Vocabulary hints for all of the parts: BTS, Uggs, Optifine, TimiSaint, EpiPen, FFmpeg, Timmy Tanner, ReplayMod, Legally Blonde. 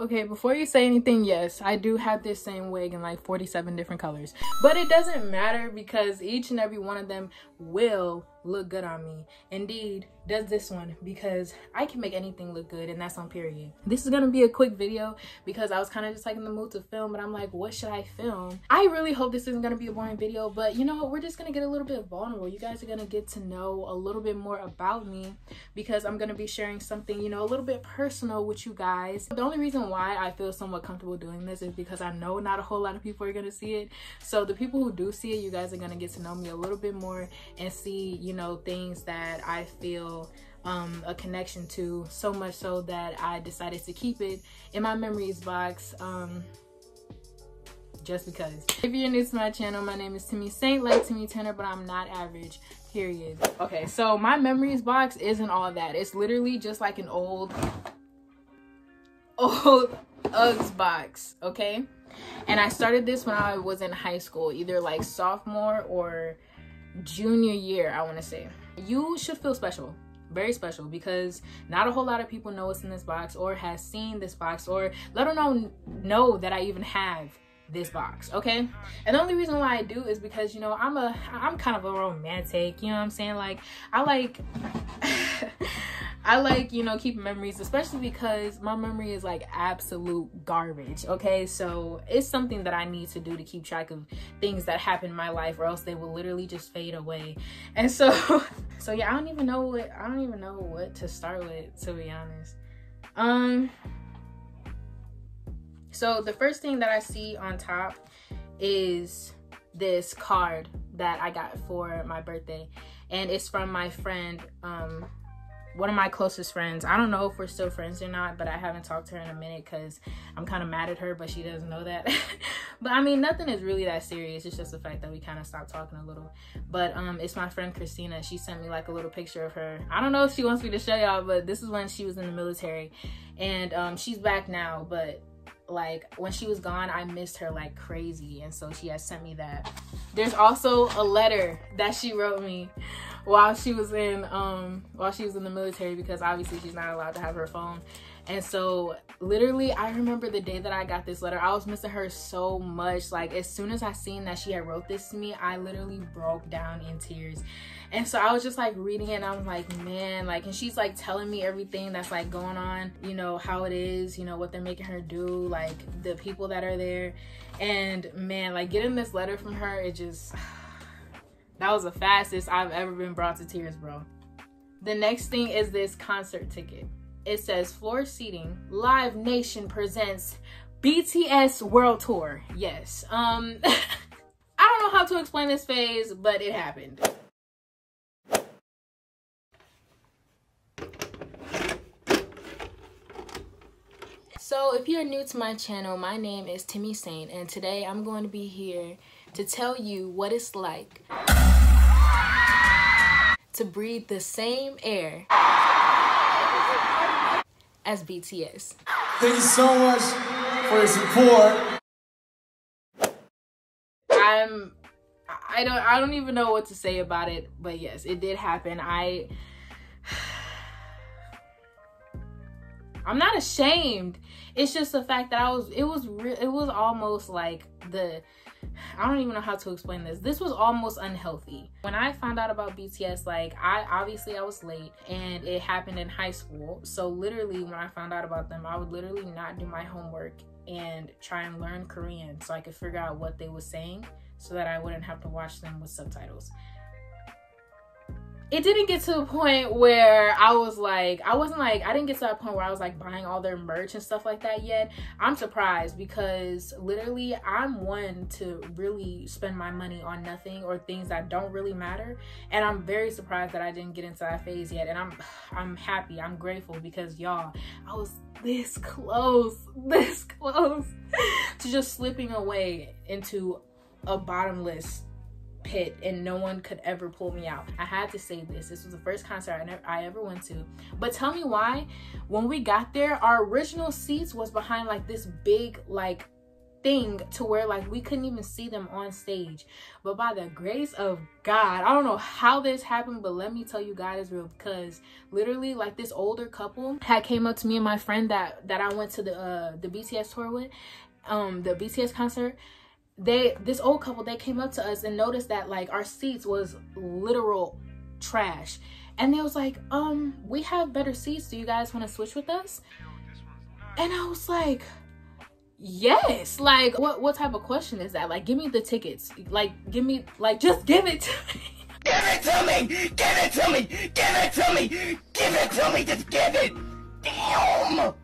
Okay, before you say anything, yes, I do have this same wig in like 47 different colors, but it doesn't matter because each and every one of them will look good on me. Indeed does this one, because I can make anything look good, and that's on period. This is gonna be a quick video because I was kind of just like in the mood to film, but I'm like, what should I film? I really hope this isn't gonna be a boring video, but you know what, we're just gonna get a little bit vulnerable. You guys are gonna get to know a little bit more about me because I'm gonna be sharing something, you know, a little bit personal with you guys. The only reason why I feel somewhat comfortable doing this is because I know not a whole lot of people are gonna see it, so the people who do see it, you guys are gonna get to know me a little bit more and see, you know, things that I feel a connection to, so much so that I decided to keep it in my memories box, just because. If you're new to my channel, my name is TimiSaint, like Timmy Tanner, but I'm not average, period. Okay, so my memories box isn't all that. It's literally just like an old Uggs box, okay? And I started this when I was in high school, either like sophomore or junior year, I want to say. You should feel special, very special, because not a whole lot of people know what's in this box or has seen this box or let alone know that I even have this box, okay? And the only reason why I do is because, you know, I'm kind of a romantic, you know what I'm saying? Like, I like I like, you know, keeping memories, especially because my memory is like absolute garbage, okay? So it's something that I need to do to keep track of things that happen in my life, or else they will literally just fade away. And so yeah, I don't even know what to start with, to be honest. So the first thing that I see on top is this card that I got for my birthday, and it's from my friend, one of my closest friends. I don't know if we're still friends or not, but I haven't talked to her in a minute because I'm kind of mad at her, but she doesn't know that. But I mean, nothing is really that serious. It's just the fact that we kind of stopped talking a little. But it's my friend Christina. She sent me like a little picture of her. I don't know if she wants me to show y'all, but this is when she was in the military, and she's back now, but like when she was gone, I missed her like crazy, and so she has sent me that. There's also a letter that she wrote me while she was in the military, because obviously she's not allowed to have her phone. And so literally I remember the day that I got this letter, I was missing her so much. Like as soon as I seen that she had wrote this to me, I literally broke down in tears. And so I was just like reading it, and I was like, man, like, and she's like telling me everything that's like going on, you know, how it is, you know, what they're making her do, like the people that are there. And man, like getting this letter from her, it just, that was the fastest I've ever been brought to tears, bro. The next thing is this concert ticket. It says floor seating, Live Nation presents BTS World Tour. Yes. I don't know how to explain this phase, but it happened. So if you're new to my channel, my name is TimiSaint, and today I'm going to be here to tell you what it's like to breathe the same air as BTS. Thank you so much for your support. I don't even know what to say about it, but yes, it did happen. I'm not ashamed. It's just the fact that it was almost like the, I don't even know how to explain this. This was almost unhealthy. When I found out about BTS, like I was late, and it happened in high school. So literally when I found out about them, I would literally not do my homework and try and learn Korean so I could figure out what they were saying so that I wouldn't have to watch them with subtitles. It didn't get to a point where I didn't get to that point where I was like buying all their merch and stuff like that yet. I'm surprised because literally I'm one to really spend my money on nothing or things that don't really matter. And I'm very surprised that I didn't get into that phase yet. And I'm happy, I'm grateful, because y'all, I was this close to just slipping away into a bottomless pit, and no one could ever pull me out. I had to say this was the first concert I ever went to. But tell me why, when we got there, our original seats was behind like this big like thing to where like we couldn't even see them on stage. But by the grace of God, I don't know how this happened, but let me tell you, God is real, because literally like this older couple had came up to me and my friend that I went to the BTS tour with, the BTS concert. This old couple came up to us and noticed that like our seats was literal trash, and they was like, we have better seats, do you guys want to switch with us? And I was like, yes, like what type of question is that? Like, give me the tickets, like give me, like just give it to me. Give it to me, give it to me, give it to me, give it to me, just give it. Damn.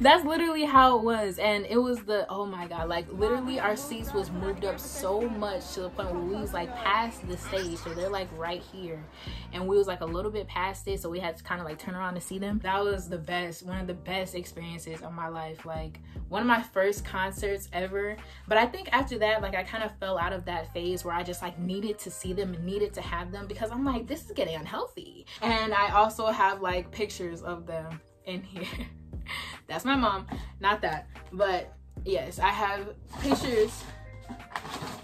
That's literally how it was. And it was the, oh my God, like literally our seats was moved up so much to the point where we was like past the stage, so they're like right here, and we was like a little bit past it, so we had to kind of like turn around to see them. That was the best, one of the best experiences of my life, like one of my first concerts ever. But I think after that, like I kind of fell out of that phase where I just like needed to see them and needed to have them, because I'm like, this is getting unhealthy. And I also have like pictures of them in here. That's my mom, not that, but yes, I have pictures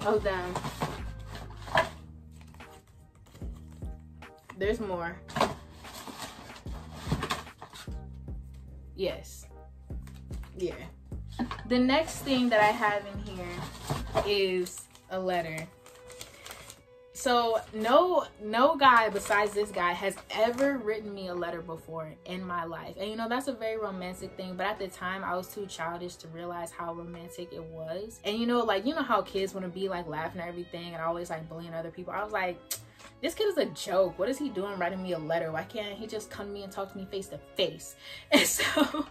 of them. There's more. Yes. Yeah. The next thing that I have in here is a letter. So no guy besides this guy has ever written me a letter before in my life. And you know, that's a very romantic thing, but at the time I was too childish to realize how romantic it was. And you know, like, you know how kids want to be like laughing at everything and always like bullying other people. I was like, this kid is a joke. What is he doing writing me a letter? Why can't he just come to me and talk to me face to face? And so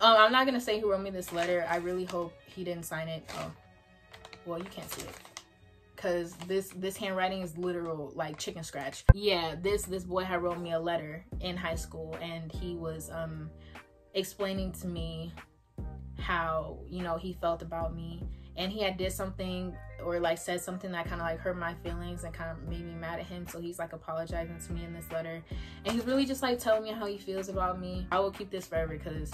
I'm not gonna say who wrote me this letter. I really hope he didn't sign it. Oh, well, you can't see it, because this handwriting is literal like chicken scratch. Yeah, this boy had wrote me a letter in high school, and he was explaining to me how, you know, he felt about me, and he had did something or like said something that kind of like hurt my feelings and kind of made me mad at him. So he's like apologizing to me in this letter, and he's really just like telling me how he feels about me. I will keep this forever, because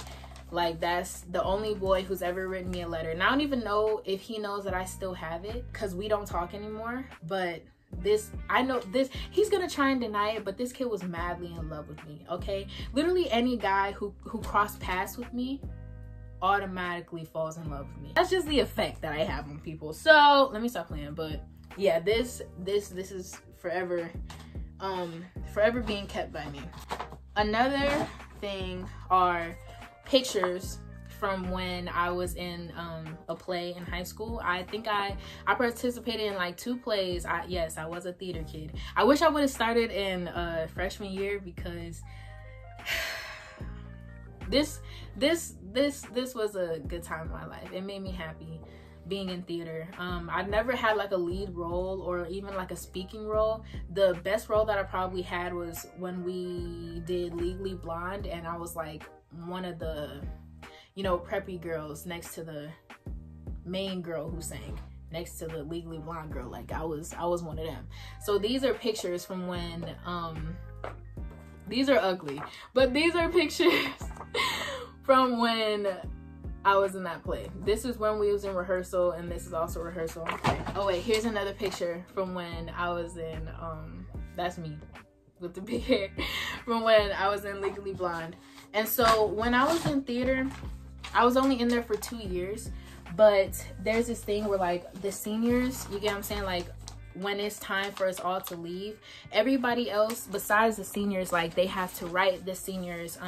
like that's the only boy who's ever written me a letter. And I don't even know if he knows that I still have it, because we don't talk anymore. But this, I know this, he's gonna try and deny it, but this kid was madly in love with me, okay? Literally any guy who crossed paths with me automatically falls in love with me. That's just the effect that I have on people. So let me stop playing. But yeah, this is forever, forever being kept by me. Another thing are pictures from when I was in a play in high school. I think I participated in like 2 plays. Yes, I was a theater kid. I wish I would have started in freshman year, because this was a good time in my life. It made me happy being in theater. I never had like a lead role or even like a speaking role. The best role that I probably had was when we did Legally Blonde, and I was like one of the, you know, preppy girls next to the main girl who sang next to the Legally Blonde girl. Like I was one of them. So these are pictures from when these are ugly, but these are pictures from when I was in that play. This is when we was in rehearsal, and this is also rehearsal. Oh wait, here's another picture from when I was in that's me with the big hair, from when I was in Legally Blonde. And so when I was in theater, I was only in there for 2 years, but there's this thing where like the seniors, you get what I'm saying? Like when it's time for us all to leave, everybody else besides the seniors, like they have to write the seniors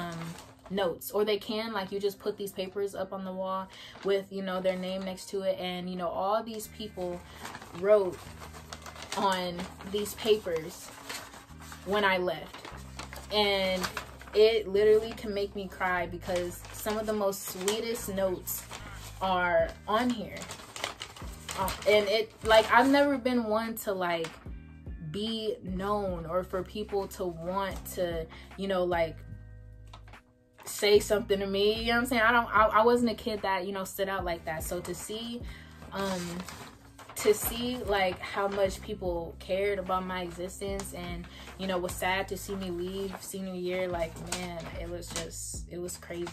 notes, or they can, like, you just put these papers up on the wall with, you know, their name next to it. And, you know, all these people wrote on these papers when I left. And it literally can make me cry, because some of the most sweetest notes are on here. And it, like, I've never been one to like be known or for people to want to, you know, like say something to me, you know what I'm saying? I wasn't a kid that, you know, stood out like that. So to see like how much people cared about my existence, and, you know, was sad to see me leave senior year, like, man, it was crazy.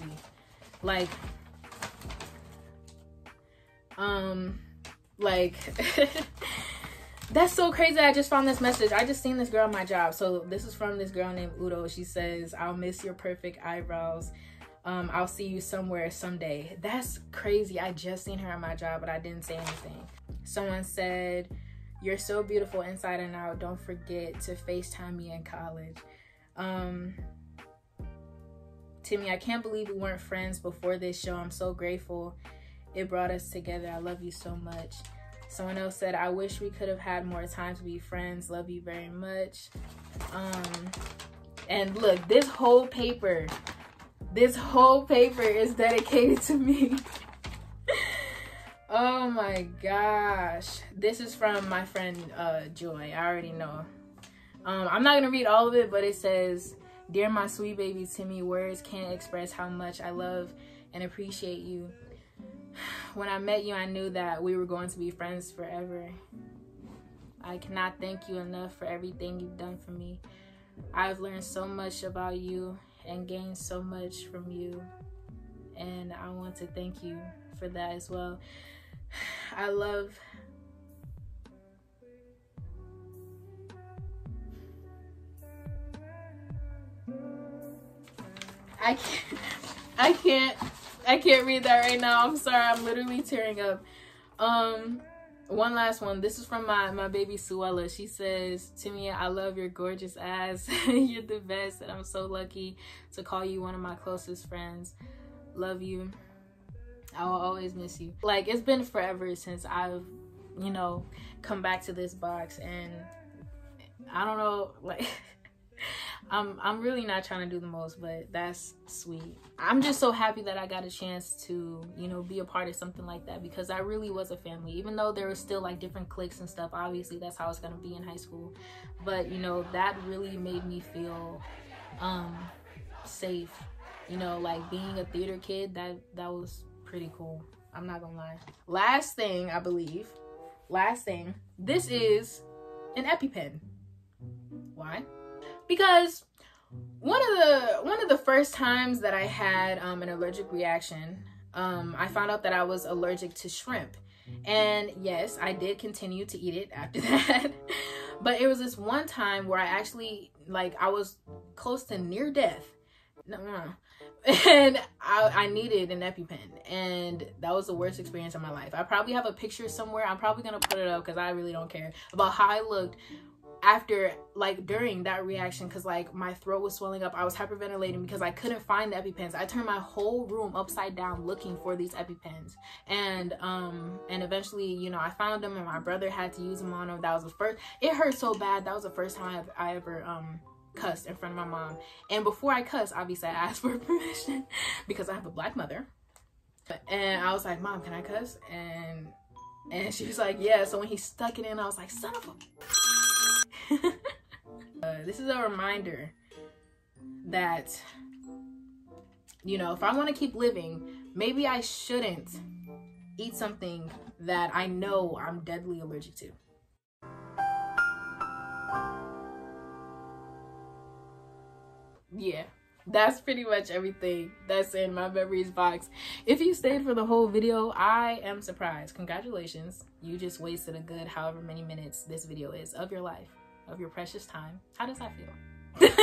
Like like that's so crazy. I just found this message. I just seen this girl at my job. So this is from this girl named Udo. She says, "I'll miss your perfect eyebrows. I'll see you somewhere someday." That's crazy. I just seen her at my job, but I didn't say anything. Someone said, "You're so beautiful inside and out. Don't forget to FaceTime me in college." "Timmy, I can't believe we weren't friends before this show. I'm so grateful it brought us together. I love you so much." Someone else said, "I wish we could have had more time to be friends. Love you very much." And look, this whole paper is dedicated to me. Oh my gosh. This is from my friend Joy. I already know. I'm not gonna read all of it, but it says, "Dear my sweet baby Timmy, words can't express how much I love and appreciate you. When I met you, I knew that we were going to be friends forever. I cannot thank you enough for everything you've done for me. I've learned so much about you and gained so much from you, and I want to thank you for that as well. I can't read that right now. I'm sorry, I'm literally tearing up. One last one. This is from my baby Suella. She says, "Timmy, I love your gorgeous ass. You're the best, and I'm so lucky to call you one of my closest friends. Love you. I will always miss you." Like, it's been forever since I've, you know, come back to this box, and I don't know, like I'm really not trying to do the most, but that's sweet. I'm just so happy that I got a chance to, you know, be a part of something like that, because I really was a family. Even though there was still like different cliques and stuff, obviously that's how it's gonna be in high school. But you know, that really made me feel safe. You know, like being a theater kid, that was pretty cool. I'm not gonna lie. Last thing, I believe. Last thing, this is an EpiPen. Why? Because one of the first times that I had an allergic reaction, I found out that I was allergic to shrimp. And yes, I did continue to eat it after that. But it was this one time where I actually, like, I was close to near death. And I needed an EpiPen, and that was the worst experience of my life. I probably have a picture somewhere. I'm probably gonna put it up because I really don't care about how I looked after, like, during that reaction, because like my throat was swelling up. I was hyperventilating because I couldn't find the EpiPens. I turned my whole room upside down looking for these EpiPens, and eventually, you know, I found them, and my brother had to use them on him. That was the first. It hurt so bad. That was the first time I ever cussed in front of my mom. And before I cussed, obviously I asked for permission because I have a black mother, and I was like, "Mom, can I cuss?" And she was like, "Yeah." So when he stuck it in, I was like, "Son of a..." This is a reminder that, you know, if I want to keep living, maybe I shouldn't eat something that I know I'm deadly allergic to. Yeah, that's pretty much everything that's in my memories box. If you stayed for the whole video, I am surprised. Congratulations, you just wasted a good however many minutes this video is of your life, of your precious time. How does that feel?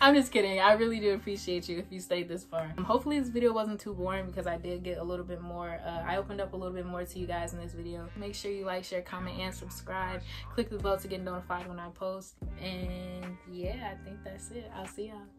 I'm just kidding. I really do appreciate you if you stayed this far. Hopefully this video wasn't too boring, because I did get a little bit more, I opened up a little bit more to you guys in this video. Make sure you like, share, comment, and subscribe. Click the bell to get notified when I post. And yeah, I think that's it. I'll see y'all.